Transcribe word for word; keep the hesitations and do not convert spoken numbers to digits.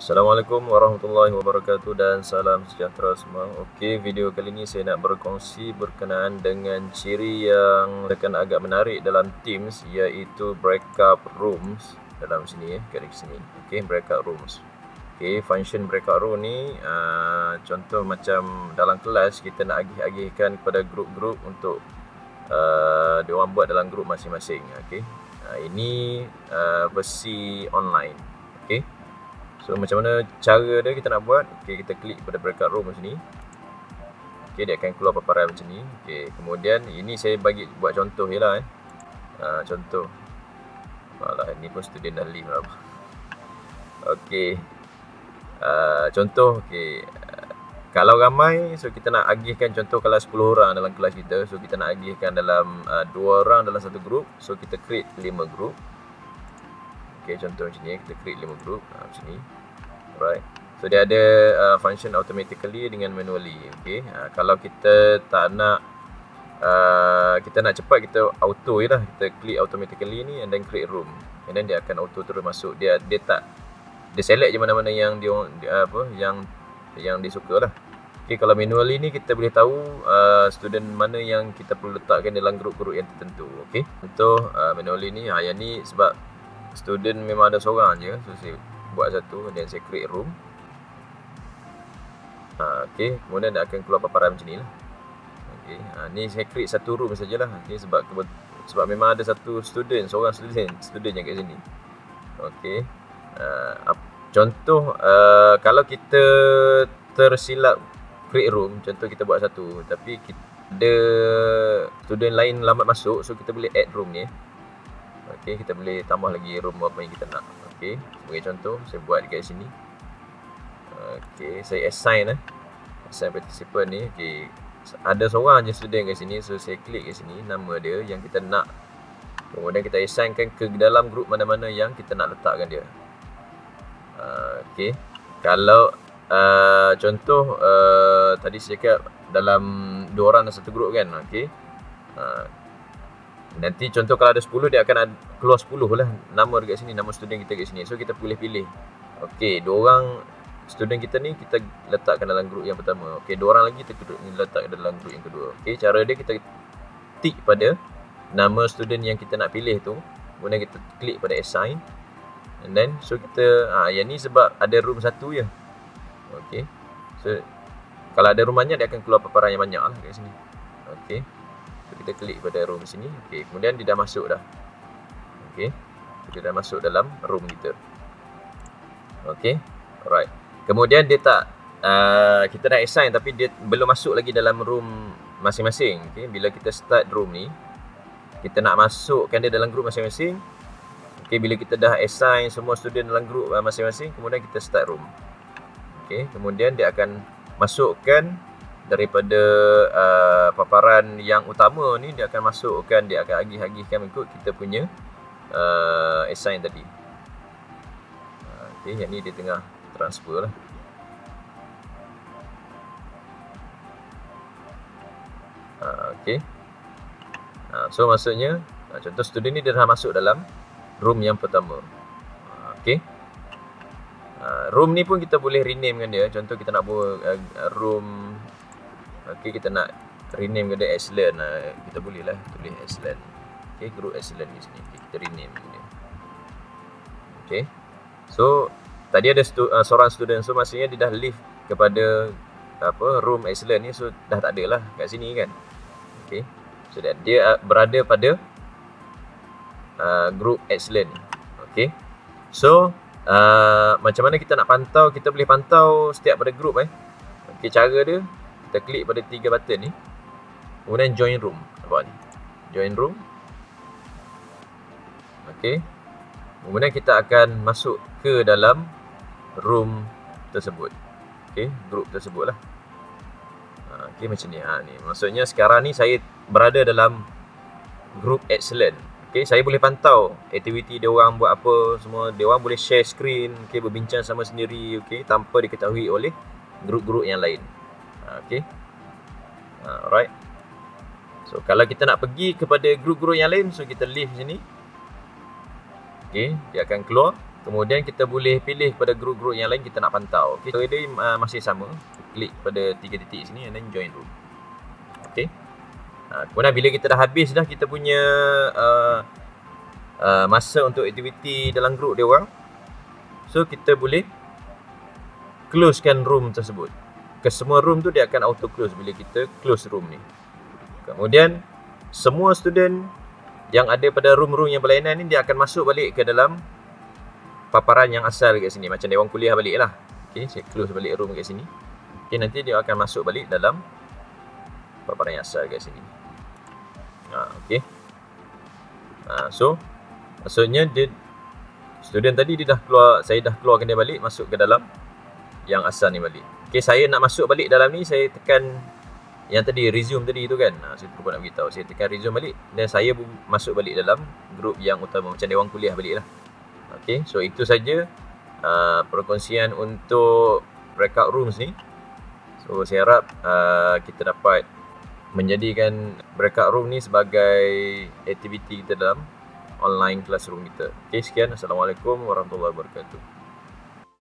Assalamualaikum warahmatullahi wabarakatuh dan salam sejahtera semua. Okey, video kali ini saya nak berkongsi berkenaan dengan ciri yang akan agak menarik dalam Teams, iaitu Breakout Rooms dalam sini ya, kat sini. Okey, Breakout Rooms. Okey, function Breakout Room ni uh, contoh macam dalam kelas kita nak agih-agihkan kepada grup-grup untuk uh, diorang buat dalam grup masing-masing. Okey, uh, ini uh, versi online. Okey. So macam mana cara dia kita nak buat? Okey, kita klik pada breakout room macam ni. Okey, dia akan keluar paparan macam ni. Okey, kemudian ini saya bagi buat contoh jelah eh. Ha, contoh. Malah ni pun student dah leave lah. Okey. Uh, contoh okey. Uh, kalau ramai, so kita nak agihkan contoh kalau sepuluh orang dalam kelas kita. So kita nak agihkan dalam uh, dua orang dalam satu group. So kita create lima group. Okay, contoh macam ni, kita create lima group ha, macam ni. Alright. So dia ada uh, function automatically dengan manually. Okay, ha, kalau kita tak nak uh, kita nak cepat, kita auto je lah. Kita klik automatically ni and then create room. And then dia akan auto terus masuk. Dia dia tak dia select je mana-mana yang dia apa yang yang dia suka lah. Okay, kalau manually ni kita boleh tahu uh, student mana yang kita perlu letakkan dalam group-group yang tertentu. Okay, contoh uh, manually ni, ha, yang ni sebab student memang ada seorang je, so saya buat satu dan saya create room. Ha, okay, kemudian dia akan keluar paparan macam ni lah. Okay, ha, ni saya create satu room sajalah. Okay, sebab sebab memang ada satu student, seorang student, student yang kat sini. Okay, ha, contoh uh, kalau kita tersilap create room, contoh kita buat satu, tapi kita ada student lain lambat masuk, so kita boleh add room ni. Okey, kita boleh tambah lagi room apa yang kita nak. Okey, sebagai contoh saya buat dekat sini. Okey, saya assign eh. Assign participant ni. Okey, ada seorang je student kat sini, so saya klik kat sini nama dia yang kita nak. Kemudian kita assignkan ke dalam group mana-mana yang kita nak letakkan dia. Uh, Okey, kalau uh, contoh uh, tadi saya cakap dalam dua orang dalam satu group kan. Okey. Uh, Nanti contoh kalau ada sepuluh, dia akan ada, keluar sepuluh lah nama dekat sini, nama student kita dekat sini. So kita pilih-pilih. Okey, dua orang student kita ni kita letakkan dalam grup yang pertama. Okey, dua orang lagi kita letak dalam grup yang kedua. Okey, cara dia kita tik pada nama student yang kita nak pilih tu. Kemudian kita klik pada assign. And then so kita ah ha, yang ni sebab ada room satu je. Okey. So kalau ada room banyak, dia akan keluar paparan yang banyak lah dekat sini. Okey. Kita klik pada room sini. Okey, kemudian dia dah masuk dah. Okey, dia dah masuk dalam room kita. Okey, alright. Kemudian dia tak uh, kita nak assign tapi dia belum masuk lagi dalam room masing-masing. Okey, bila kita start room ni, kita nak masukkan dia dalam group masing-masing. Okey, bila kita dah assign semua student dalam group uh, masing-masing, kemudian kita start room. Okey, kemudian dia akan masukkan daripada uh, paparan yang utama ni, dia akan masukkan, dia akan agih-agihkan mengikut kita punya uh, assign tadi. Uh, Okey, yang ni dia tengah transfer lah. Uh, Okey. Uh, so maksudnya, uh, contoh student ni dia dah masuk dalam room yang pertama. Uh, Okey. Uh, room ni pun kita boleh rename kan dia. Contoh kita nak buat uh, room. Okey, kita nak rename dia excellent. Uh, kita boleh lah tulis excellent. Okey, group excellent di sini. Okay, kita rename dia. Okey. So tadi ada stu, uh, seorang student, so maksudnya dia dah leave kepada apa room excellent ni, so dah tak ada lah kat sini kan. Okey. So dia, dia uh, berada pada uh, group excellent. Okey. So uh, macam mana kita nak pantau? Kita boleh pantau setiap pada group eh. Okey, cara dia kita klik pada tiga button ni, kemudian join room. Nampak ni? Join room. Okey. Kemudian kita akan masuk ke dalam room tersebut. Okey, group tersebutlah. Ha, okey macam ni. Ha, ni. Maksudnya sekarang ni saya berada dalam group excellent. Okey, saya boleh pantau aktiviti dia orang buat apa semua. Dia orang boleh share screen, okey, berbincang sama sendiri, okey, tanpa diketahui oleh group-group yang lain. Okey. Alright. So kalau kita nak pergi kepada group-group yang lain, so kita leave sini. Okey, dia akan keluar. Kemudian kita boleh pilih pada group-group yang lain kita nak pantau. Okay, so dia uh, masih sama. Klik pada tiga titik sini and then join room. Okay. Uh, kemudian bila kita dah habis dah kita punya uh, uh, masa untuk aktiviti dalam group dia orang, so kita boleh closekan room tersebut. Kesemua room tu dia akan auto close bila kita close room ni. Kemudian semua student yang ada pada room-room yang berlainan ni dia akan masuk balik ke dalam paparan yang asal kat sini. Macam dia orang kuliah balik lah. Okay, saya close balik room kat sini. Okay, nanti dia akan masuk balik dalam paparan yang asal kat sini. Ha, okay. Ha, so, maksudnya dia, student tadi dia dah keluar, saya dah keluarkan dia balik, masuk ke dalam yang asal ni balik. Okay, saya nak masuk balik dalam ni, saya tekan yang tadi, resume tadi tu kan. Ha, saya terlupa nak beritahu. Saya tekan resume balik dan saya masuk balik dalam grup yang utama. Macam dia orang kuliah balik lah. Okay, so itu saja uh, perkongsian untuk breakout rooms ni. So saya harap uh, kita dapat menjadikan breakout room ni sebagai aktiviti kita dalam online classroom kita. Okay, sekian. Assalamualaikum warahmatullahi wabarakatuh.